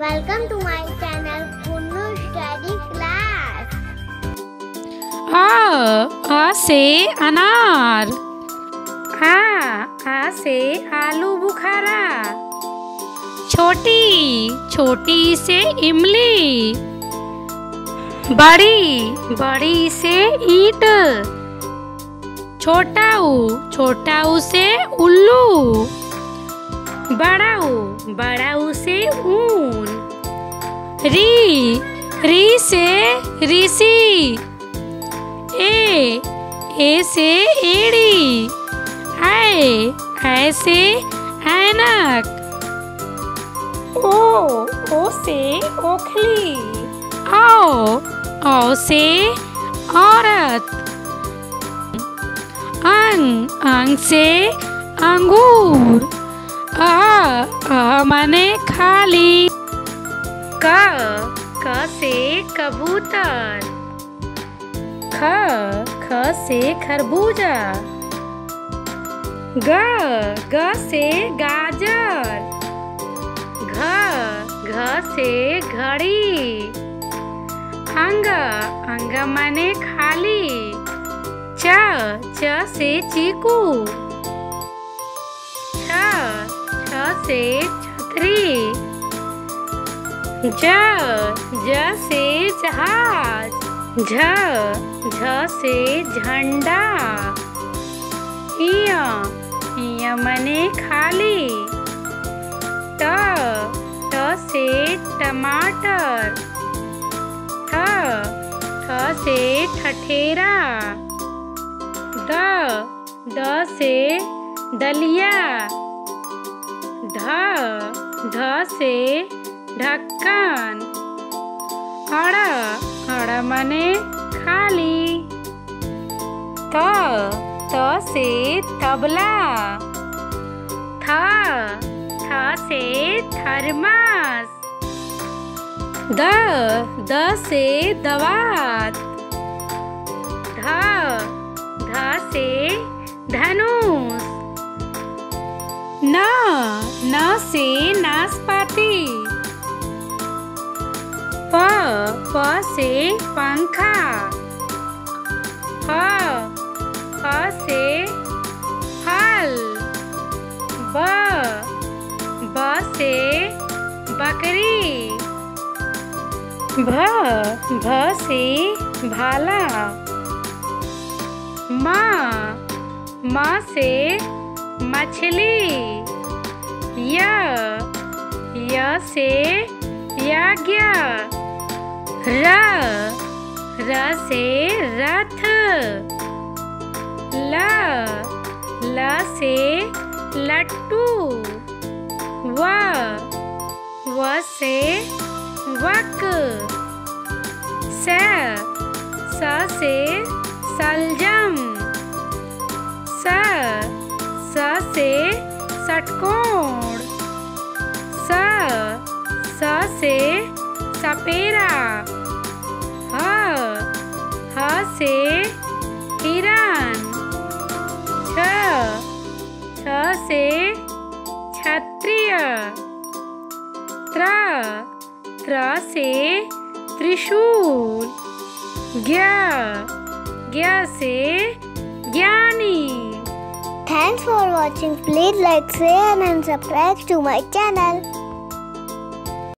Welcome to my channel Kunnu study class. आ से अनार, आ से आलू बुखारा। छोटी छोटी से इमली, बड़ी बड़ी से ईंट। छोटाऊ से उल्लू, बड़ाऊ से ऊन। री से ऋषि, ए से एड़ी। ऐ से ऐनक। ओ से ओखली। औ से औरत। अंग से अंगूर। अ माने खाली। क से कबूतर। ख से खरबूजा। ग से गाजर। घ से घड़ी। अंग माने खाली। च से चीकू। छ से छतरी। ज से जहाज। झ से झंडा। इ माने खाली। ट से टमाटर। ठ से ठठेरा। द से दलिया। ध से ढक्कन। अड़ माने खाली। त से तबला। थ से थर्मस। द से दवात। ध से धनुष। न से नाशपाती। प से पंखा। फ से फल। ब से बकरी। भ से भाला। म से मछली। य से यज्ञ। र से रथ। ल से लट्टू। व से वक। स से सलजम। स से षटकोण। स से सपेरा। ह से हिरण। छ से क्षत्रिय। त्र से त्रिशूल। ज्ञ से ज्ञानी। Thanks for watching. Please like, share and subscribe to my channel.